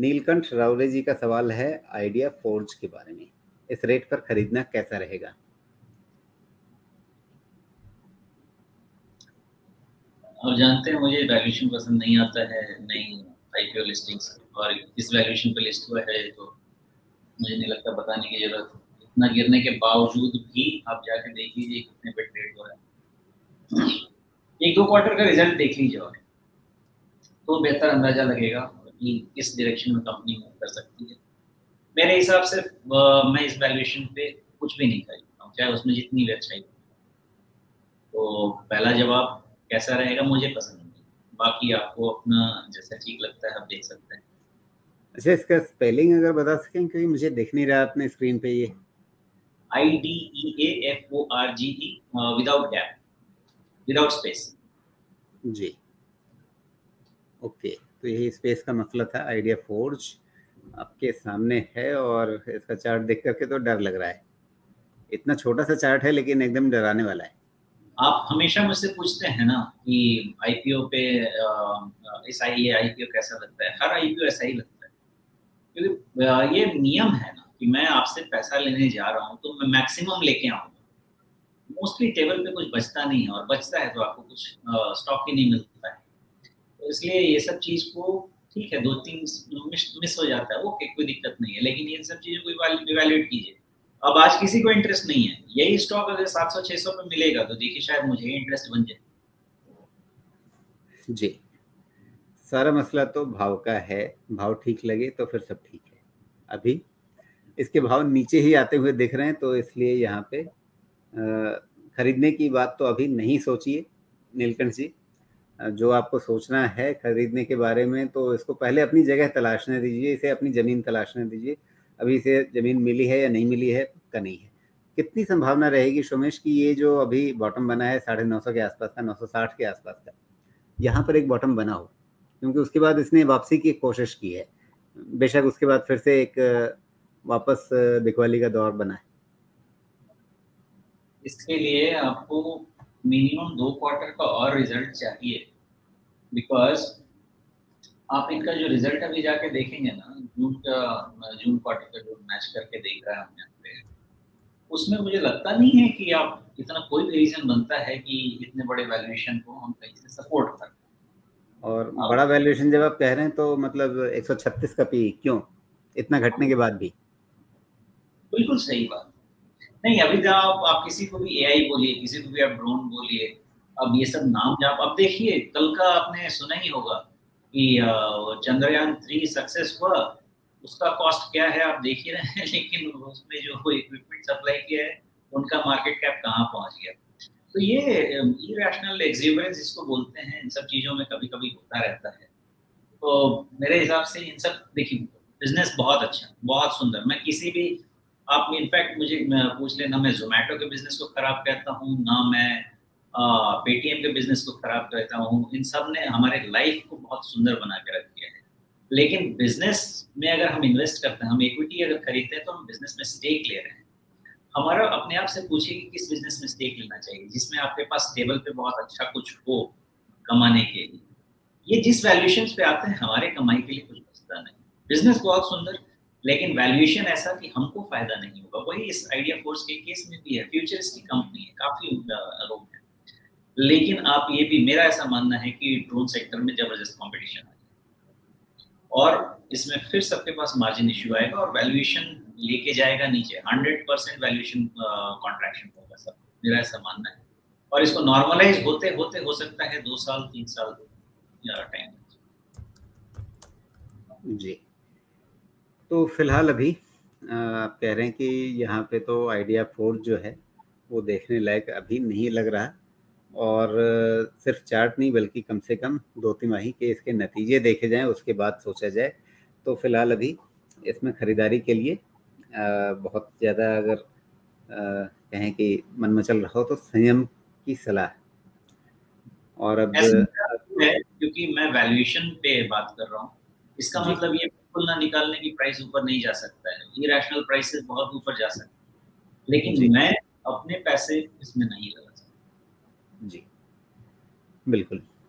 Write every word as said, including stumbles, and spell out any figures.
नीलकंठ रावले जी का सवाल है आइडिया फोर्ज के बारे में। इस रेट पर खरीदना कैसा रहेगा? आप जानते हैं मुझे वैल्यूएशन पसंद नहीं आता है, नहीं आईपीओ लिस्टिंग्स, और इस वैल्यूएशन पे लिस्ट हुआ है तो मुझे नहीं लगता बताने की जरूरत। इतना गिरने के बावजूद भी आप जाके देख लीजिए कितने पे ट्रेड हो रहा है। एक दो क्वार्टर का रिजल्ट देख लीजिए और तो बेहतर अंदाजा लगेगा कि किस डायरेक्शन में कंपनी मूव कर सकती है। मेरे हिसाब से मैं इस वैल्यूएशन पे कुछ भी नहीं खरीदता हूँ, चाहे उसमें जितनी वेबसाइट। तो पहला जवाब कैसा रहेगा मुझे पसंद नहीं, बाकी आपको अपना जैसा ठीक लगता है आप देख सकते हैं। अच्छा, इसका स्पेलिंग अगर बता सकें, क्योंकि मुझे दिख नहीं रहा आपने स्क्रीन पे। ये I D E A F O R G E without gap without space. जी ओके, तो यही स्पेस का मसला था। आइडिया फोर्ज आपके सामने है और इसका चार्ट देख करके तो डर लग रहा है। इतना छोटा सा चार्ट है लेकिन एकदम डराने वाला है। आप हमेशा मुझसे पूछते हैं ना कि आईपीओ पे इस आई आईपीओ कैसा लगता है। हर आईपीओ ऐसा ही लगता है क्योंकि ये नियम है ना कि मैं आपसे पैसा लेने जा रहा हूँ तो मैं मैक्सिमम लेके आऊँगा। मोस्टली टेबल पे कुछ बचता नहीं है, और बचता है तो आपको कुछ स्टॉक ही नहीं मिलता है। तो इसलिए ये सब चीज़ को ठीक है, दो तीन मिस हो जाता है, ओके कोई दिक्कत नहीं है, लेकिन इन सब चीज़ों को इवैल्यूएट कीजिए। अब आज किसी को इंटरेस्ट नहीं है, यही स्टॉक अगर सात सौ छह सौ पे मिलेगा तो देखिए शायद मुझे इंटरेस्ट बन जाए। जी, सारा मसला तो भाव का है। भाव ठीक लगे तो फिर सब ठीक है। अभी इसके भाव नीचे ही आते हुए दिख रहे हैं, तो इसलिए यहाँ पे खरीदने की बात तो अभी नहीं सोचिए नीलकंठ जी। जो आपको सोचना है खरीदने के बारे में, तो इसको पहले अपनी जगह तलाशने दीजिए, इसे अपनी ज़मीन तलाशने दीजिए। अभी से ज़मीन मिली है या नहीं मिली है पक्का नहीं है। कितनी संभावना रहेगी सोमेश कि ये जो अभी बॉटम बना है साढ़े नौ सौ के आसपास का, नौ सौ साठ के आसपास का, यहाँ पर एक बॉटम बना हो? क्योंकि उसके बाद इसने वापसी की कोशिश की है, बेशक उसके बाद फिर से एक वापस बिकवाली का दौर बना है। इसके लिए आपको मिनिमम दो क्वार्टर का और रिजल्ट चाहिए, बिकॉज आप इनका जो रिजल्ट अभी जाके देखेंगे ना, जून का जून क्वार्टर का जो मैच करके देख रहा है हमने पे, उसमें मुझे लगता नहीं है कि आप इतना कोई भी रीजन बनता है कि इतने बड़े वैल्यूएशन को हम कहीं से सपोर्ट कर सकते हैं। और बड़ा वैल्यूएशन जब आप कह रहे हैं तो मतलब एक सौ छत्तीस का पी क्यों, इतना घटने के बाद भी? बिल्कुल सही बात नहीं। अभी आप, आप किसी को भी ए आई बोलिए, किसी को भी आप ड्रोन बोलिए, अब ये सब नाम जाप। अब देखिए कल का आपने सुना ही होगा कि चंद्रयान थ्री सक्सेस हुआ, उसका कॉस्ट क्या है आप देख ही रहे हैं, लेकिन उसमें जो इक्विपमेंट सप्लाई किया है उनका मार्केट कैप कहाँ पहुँच गया। तो ये इरेशनल एक्सुबरेंस इसको बोलते हैं, इन सब चीज़ों में कभी कभी होता रहता है। तो मेरे हिसाब से इन सब देखिए, बिजनेस बहुत अच्छा, बहुत सुंदर। मैं किसी भी आप इनफैक्ट मुझे पूछ लेना, मैं जोमेटो के बिजनेस को खराब कहता हूँ ना, मैं पेटीएम के बिजनेस को खराब करता हूँ। इन सब ने हमारे लाइफ को बहुत सुंदर बना के रख दिया है। लेकिन बिजनेस में अगर हम इन्वेस्ट करते हैं, हम इक्विटी अगर खरीदते हैं, तो हम बिजनेस में स्टेक ले रहे हैं। हमारा अपने आप से पूछिए कि किस बिजनेस में स्टेक लेना चाहिए, जिसमें आपके पास टेबल पे बहुत अच्छा कुछ हो कमाने के लिए। ये जिस वैल्यूएशन पे आते हैं, हमारे कमाई के लिए कुछ बचता नहीं। बिजनेस बहुत सुंदर, लेकिन वैल्यूएशन ऐसा कि हमको फायदा नहीं होगा। वही इस आइडिया फोर्स के केस में भी है। फ्यूचर्स की कंपनी है, काफी लोग हैं, लेकिन आप ये भी, मेरा ऐसा मानना है कि ड्रोन सेक्टर में जबरदस्त कंपटीशन है और इसमें फिर सबके पास मार्जिन इश्यू आएगा और वैल्यूएशन लेके जाएगा नीचे। हंड्रेड परसेंट वैल्यूएशन कॉन्ट्रैक्शन होगा सब, मेरा ऐसा मानना है। और इसको नॉर्मलाइज होते होते हो सकता है दो साल तीन साल टाइम। जी, तो फिलहाल अभी आप कह रहे हैं कि यहाँ पे तो आइडिया फोर्स जो है वो देखने लायक अभी नहीं लग रहा, और सिर्फ चार्ट नहीं बल्कि कम से कम दो तिमाही के इसके नतीजे देखे जाएं, उसके बाद सोचा जाए। तो फिलहाल अभी इसमें ख़रीदारी के लिए बहुत ज़्यादा अगर कहें कि मन मचल रहा हो तो संयम की सलाह। और अब क्योंकि मैं वैल्यूएशन पे बात कर रहा हूँ, इसका मतलब ये बिल्कुल ना निकालने की प्राइस ऊपर नहीं जा सकता है। ये रैशनल प्राइसेस बहुत ऊपर जा सकते, लेकिन मैं अपने पैसे इसमें नहीं लगा। जी बिल्कुल।